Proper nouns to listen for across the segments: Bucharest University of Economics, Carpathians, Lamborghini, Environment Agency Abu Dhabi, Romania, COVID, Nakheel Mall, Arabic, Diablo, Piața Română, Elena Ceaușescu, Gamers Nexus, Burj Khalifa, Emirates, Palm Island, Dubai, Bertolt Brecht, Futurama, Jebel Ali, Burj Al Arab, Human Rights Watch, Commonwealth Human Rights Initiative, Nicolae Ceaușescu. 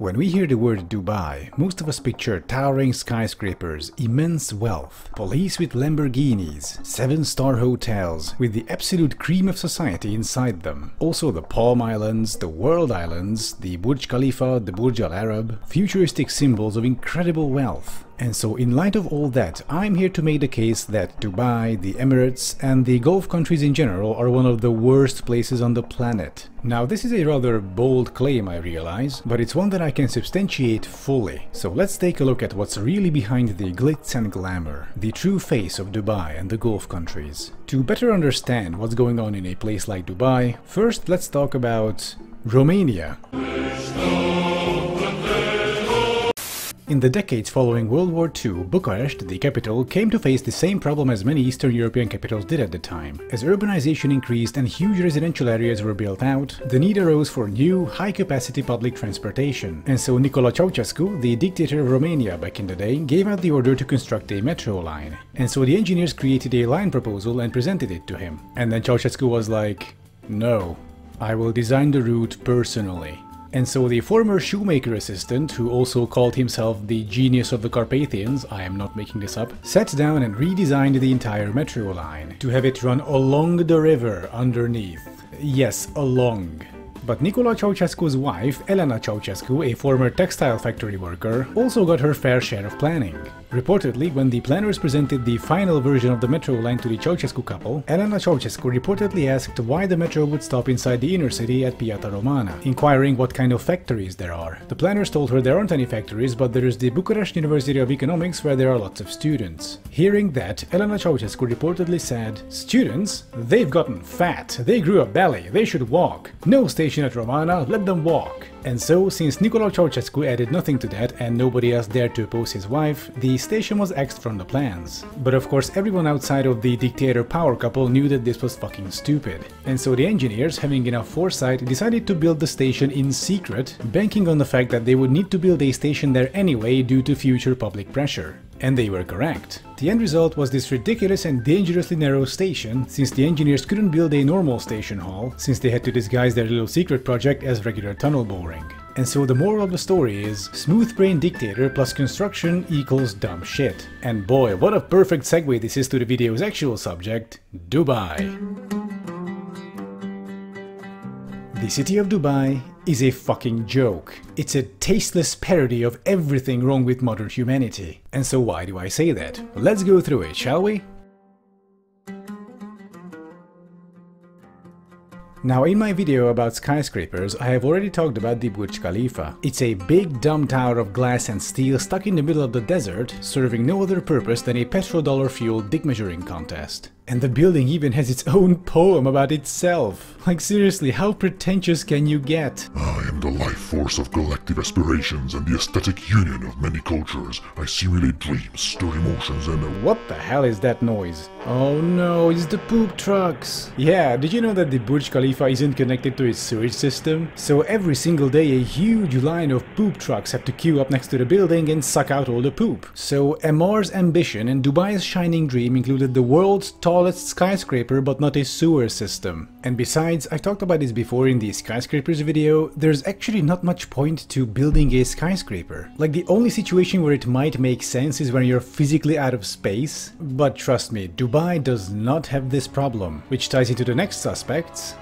When we hear the word Dubai, most of us picture towering skyscrapers, immense wealth, police with Lamborghinis, 7-star hotels with the absolute cream of society inside them. Also the Palm Islands, the World Islands, the Burj Khalifa, the Burj Al Arab, futuristic symbols of incredible wealth. And so in light of all that, I'm here to make the case that Dubai, the Emirates and the Gulf countries in general are one of the worst places on the planet. Now this is a rather bold claim, I realize, but it's one that I can substantiate fully. So let's take a look at what's really behind the glitz and glamour, the true face of Dubai and the Gulf countries. To better understand what's going on in a place like Dubai, first let's talk about Romania. In the decades following World War II, Bucharest, the capital, came to face the same problem as many Eastern European capitals did at the time. As urbanization increased and huge residential areas were built out, the need arose for new, high-capacity public transportation. And so Nicolae Ceaușescu, the dictator of Romania back in the day, gave out the order to construct a metro line. And so the engineers created a line proposal and presented it to him. And then Ceaușescu was like, "No, I will design the route personally." And so the former shoemaker assistant, who also called himself the genius of the Carpathians, I am not making this up, sat down and redesigned the entire metro line to have it run along the river underneath. Yes, along. But Nicolae Ceaușescu's wife, Elena Ceaușescu, a former textile factory worker, also got her fair share of planning. Reportedly, when the planners presented the final version of the metro line to the Ceaușescu couple, Elena Ceaușescu reportedly asked why the metro would stop inside the inner city at Piața Română, inquiring what kind of factories there are. The planners told her there aren't any factories, but there is the Bucharest University of Economics where there are lots of students. Hearing that, Elena Ceaușescu reportedly said, "Students? They've gotten fat, they grew a belly, they should walk. No station at Romana, let them walk." And so, since Nicolae Ceaușescu added nothing to that and nobody else dared to oppose his wife, the station was axed from the plans. But of course everyone outside of the dictator power couple knew that this was fucking stupid. And so the engineers, having enough foresight, decided to build the station in secret, banking on the fact that they would need to build a station there anyway due to future public pressure. And they were correct. The end result was this ridiculous and dangerously narrow station, since the engineers couldn't build a normal station hall, since they had to disguise their little secret project as regular tunnel boring. And so the moral of the story is, smooth-brained dictator plus construction equals dumb shit. And boy, what a perfect segue this is to the video's actual subject, Dubai. The city of Dubai is a fucking joke. It's a tasteless parody of everything wrong with modern humanity. And so why do I say that? Let's go through it, shall we? Now, in my video about skyscrapers, I have already talked about the Burj Khalifa. It's a big dumb tower of glass and steel stuck in the middle of the desert, serving no other purpose than a petrodollar-fueled dick measuring contest. And the building even has its own poem about itself. Like seriously, how pretentious can you get? "I am the life force of collective aspirations and the aesthetic union of many cultures. I simulate dreams, stir emotions and..." What the hell is that noise? Oh no, it's the poop trucks. Yeah, did you know that the Burj Khalifa isn't connected to its sewage system? So every single day a huge line of poop trucks have to queue up next to the building and suck out all the poop. So Mr's ambition and Dubai's shining dream included the world's tallest skyscraper but not a sewer system. And besides, I talked about this before in the skyscrapers video, there's actually not much point to building a skyscraper. Like the only situation where it might make sense is when you're physically out of space. But trust me, Dubai does not have this problem, which ties into the next suspects.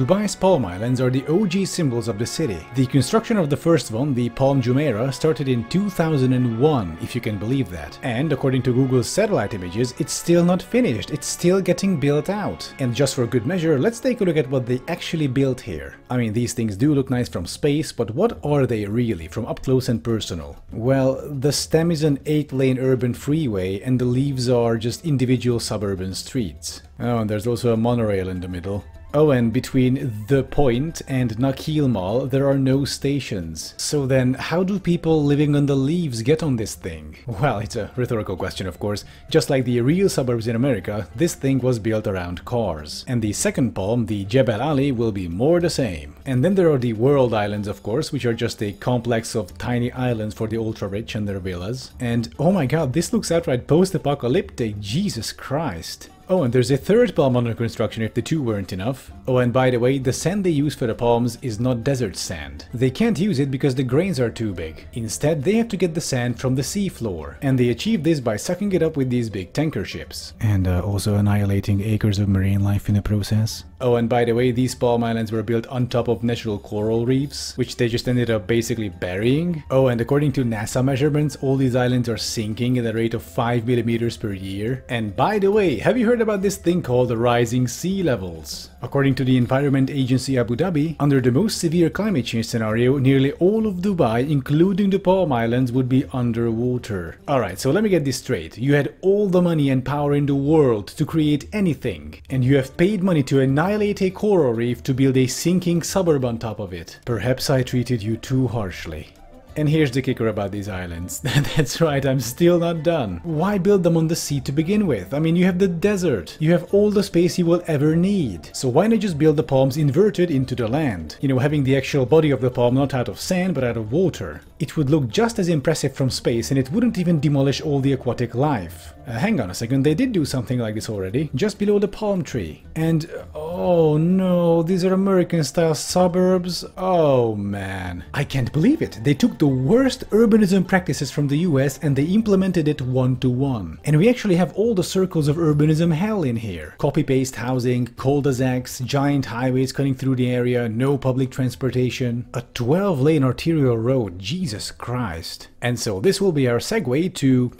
Dubai's Palm Islands are the OG symbols of the city. The construction of the first one, the Palm Jumeirah, started in 2001, if you can believe that. And according to Google's satellite images, it's still not finished, it's still getting built out. And just for good measure, let's take a look at what they actually built here. I mean, these things do look nice from space, but what are they really, from up close and personal? Well, the stem is an 8-lane urban freeway, and the leaves are just individual suburban streets. Oh, and there's also a monorail in the middle. Oh, and between The Point and Nakheel Mall, there are no stations. So then, how do people living on the leaves get on this thing? Well, it's a rhetorical question, of course. Just like the real suburbs in America, this thing was built around cars. And the second palm, the Jebel Ali, will be more the same. And then there are the World Islands, of course, which are just a complex of tiny islands for the ultra-rich and their villas. And oh my god, this looks outright post-apocalyptic, Jesus Christ. Oh, and there's a third palm under construction if the two weren't enough. Oh, and by the way, the sand they use for the palms is not desert sand. They can't use it because the grains are too big. Instead, they have to get the sand from the sea floor, and they achieve this by sucking it up with these big tanker ships. And also annihilating acres of marine life in the process. Oh, and by the way, these palm islands were built on top of natural coral reefs, which they just ended up basically burying. Oh, and according to NASA measurements, all these islands are sinking at a rate of 5 mm per year. And by the way, have you heard about this thing called the rising sea levels? According to the Environment Agency Abu Dhabi, under the most severe climate change scenario, nearly all of Dubai, including the Palm Islands, would be underwater. Alright, so let me get this straight. You had all the money and power in the world to create anything, and you have paid money to annihilate a coral reef to build a sinking suburb on top of it. Perhaps I treated you too harshly. And here's the kicker about these islands. That's right, I'm still not done. Why build them on the sea to begin with? I mean, you have the desert. You have all the space you will ever need. So why not just build the palms inverted into the land? You know, having the actual body of the palm not out of sand, but out of water. It would look just as impressive from space, and it wouldn't even demolish all the aquatic life. Hang on a second, they did do something like this already, just below the palm tree. And, oh no, these are American-style suburbs. Oh man. I can't believe it. They took the worst urbanism practices from the US and they implemented it one-to-one. And we actually have all the circles of urbanism hell in here. Copy-paste housing, cul-de-sacs, giant highways cutting through the area, no public transportation. A 12-lane arterial road, Jesus Christ. And so this will be our segue to...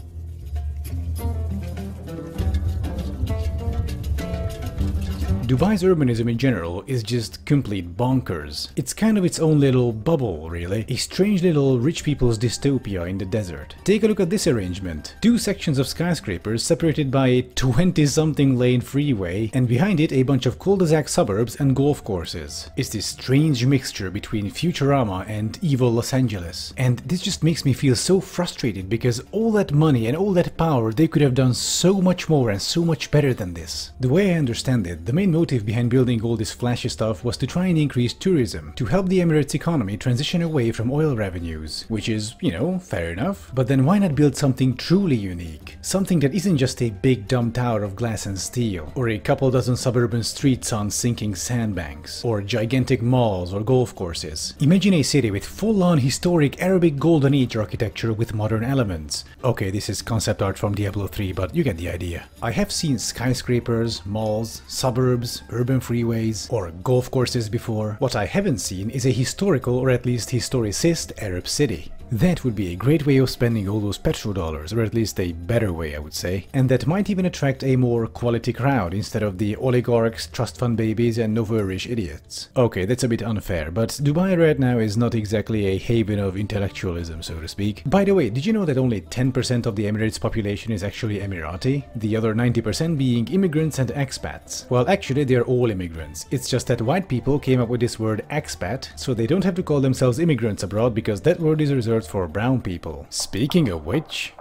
Dubai's urbanism in general is just complete bonkers. It's kind of its own little bubble, really. A strange little rich people's dystopia in the desert. Take a look at this arrangement. Two sections of skyscrapers separated by a 20-something lane freeway, and behind it a bunch of cul-de-sac suburbs and golf courses. It's this strange mixture between Futurama and evil Los Angeles. And this just makes me feel so frustrated because all that money and all that power, they could have done so much more and so much better than this. The way I understand it, the main motive behind building all this flashy stuff was to try and increase tourism, to help the Emirates economy transition away from oil revenues, which is, you know, fair enough. But then why not build something truly unique? Something that isn't just a big dumb tower of glass and steel, or a couple dozen suburban streets on sinking sandbanks, or gigantic malls or golf courses. Imagine a city with full-on historic Arabic Golden Age architecture with modern elements. Okay, this is concept art from Diablo 3, but you get the idea. I have seen skyscrapers, malls, suburbs, urban freeways, or golf courses before. What I haven't seen is a historical or at least historicist Arab city. That would be a great way of spending all those petrodollars, or at least a better way, I would say. And that might even attract a more quality crowd instead of the oligarchs, trust fund babies, and nouveau-riche idiots. Okay, that's a bit unfair, but Dubai right now is not exactly a haven of intellectualism, so to speak. By the way, did you know that only 10% of the Emirates population is actually Emirati? The other 90% being immigrants and expats. Well, actually, they're all immigrants. It's just that white people came up with this word expat, so they don't have to call themselves immigrants abroad because that word is reserved for brown people. Speaking of which...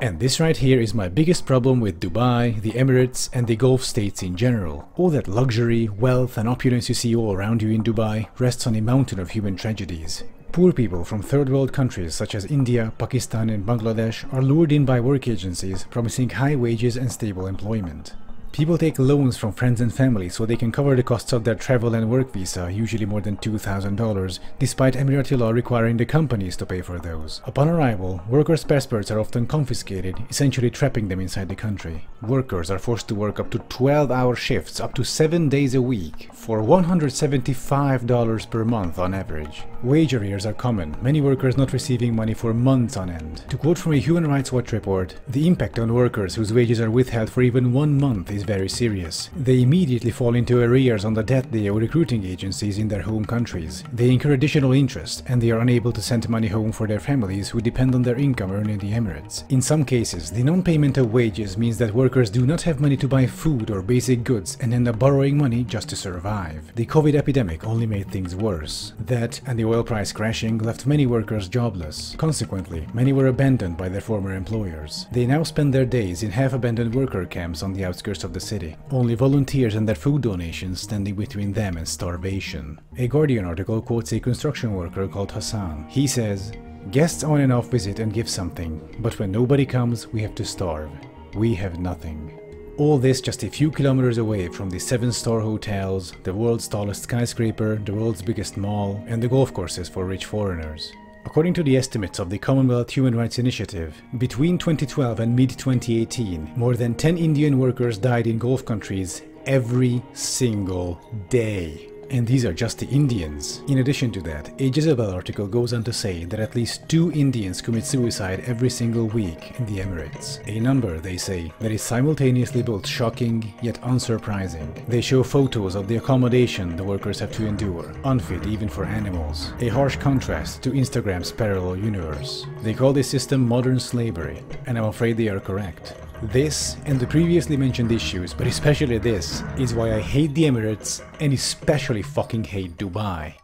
And this right here is my biggest problem with Dubai, the Emirates, and the Gulf states in general. All that luxury, wealth, and opulence you see all around you in Dubai rests on a mountain of human tragedies. Poor people from third world countries such as India, Pakistan, and Bangladesh are lured in by work agencies promising high wages and stable employment. People take loans from friends and family so they can cover the costs of their travel and work visa, usually more than $2,000, despite Emirati law requiring the companies to pay for those. Upon arrival, workers' passports are often confiscated, essentially trapping them inside the country. Workers are forced to work up to 12-hour shifts, up to 7 days a week, for $175 per month on average. Wage arrears are common, many workers not receiving money for months on end. To quote from a Human Rights Watch report, the impact on workers whose wages are withheld for even 1 month is very serious. They immediately fall into arrears on the debt they owe recruiting agencies in their home countries. They incur additional interest and they are unable to send money home for their families who depend on their income earned in the Emirates. In some cases, the non-payment of wages means that workers do not have money to buy food or basic goods and end up borrowing money just to survive. The COVID epidemic only made things worse. That and the oil price crashing left many workers jobless. Consequently, many were abandoned by their former employers. They now spend their days in half-abandoned worker camps on the outskirts of the city. Only volunteers and their food donations standing between them and starvation. A Guardian article quotes a construction worker called Hassan. He says, Guests on and off visit and give something, but when nobody comes, we have to starve. We have nothing. All this just a few kilometers away from the 7-star hotels, the world's tallest skyscraper, the world's biggest mall, and the golf courses for rich foreigners. According to the estimates of the Commonwealth Human Rights Initiative, between 2012 and mid-2018, more than 10 Indian workers died in Gulf countries every single day. And these are just the Indians. In addition to that, a Jezebel article goes on to say that at least 2 Indians commit suicide every single week in the Emirates. A number, they say, that is simultaneously both shocking yet unsurprising. They show photos of the accommodation the workers have to endure, unfit even for animals, a harsh contrast to Instagram's parallel universe. They call this system modern slavery, and I'm afraid they are correct. This, and the previously mentioned issues, but especially this, is why I hate the Emirates and especially fucking hate Dubai.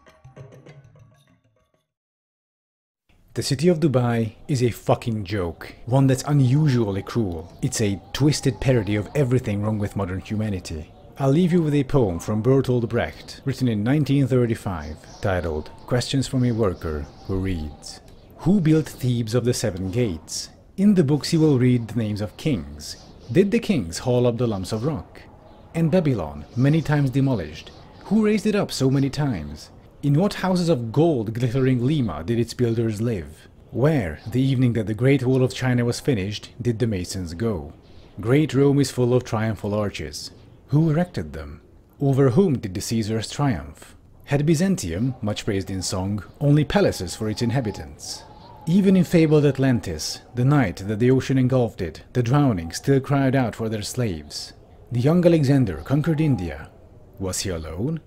The city of Dubai is a fucking joke, one that's unusually cruel. It's a twisted parody of everything wrong with modern humanity. I'll leave you with a poem from Bertolt Brecht, written in 1935, titled Questions from a Worker, who reads, "Who built Thebes of the 7 gates?" In the books you will read the names of kings. Did the kings haul up the lumps of rock? And Babylon, many times demolished, who raised it up so many times? In what houses of gold glittering Lima did its builders live? Where, the evening that the Great Wall of China was finished, did the masons go? Great Rome is full of triumphal arches. Who erected them? Over whom did the Caesars triumph? Had Byzantium, much praised in song, only palaces for its inhabitants? Even in fabled Atlantis, the night that the ocean engulfed it, the drowning still cried out for their slaves. The young Alexander conquered India. Was he alone?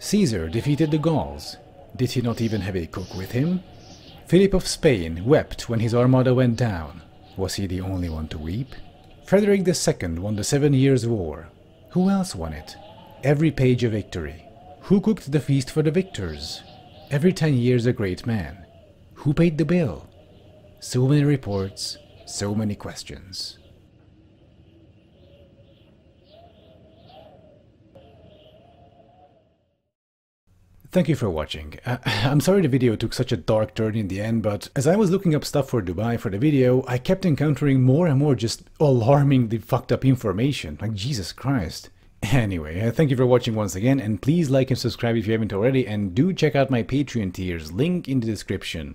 Caesar defeated the Gauls. Did he not even have a cook with him? Philip of Spain wept when his armada went down. Was he the only one to weep? Frederick II won the 7 Years' War. Who else won it? Every page a victory. Who cooked the feast for the victors? Every 10 years a great man. Who paid the bill? So many reports, so many questions. Thank you for watching. I'm sorry the video took such a dark turn in the end, but as I was looking up stuff for Dubai for the video, I kept encountering more and more just alarmingly fucked up information. Like, Jesus Christ. Anyway, thank you for watching once again, and please like and subscribe if you haven't already, and do check out my Patreon tiers, link in the description.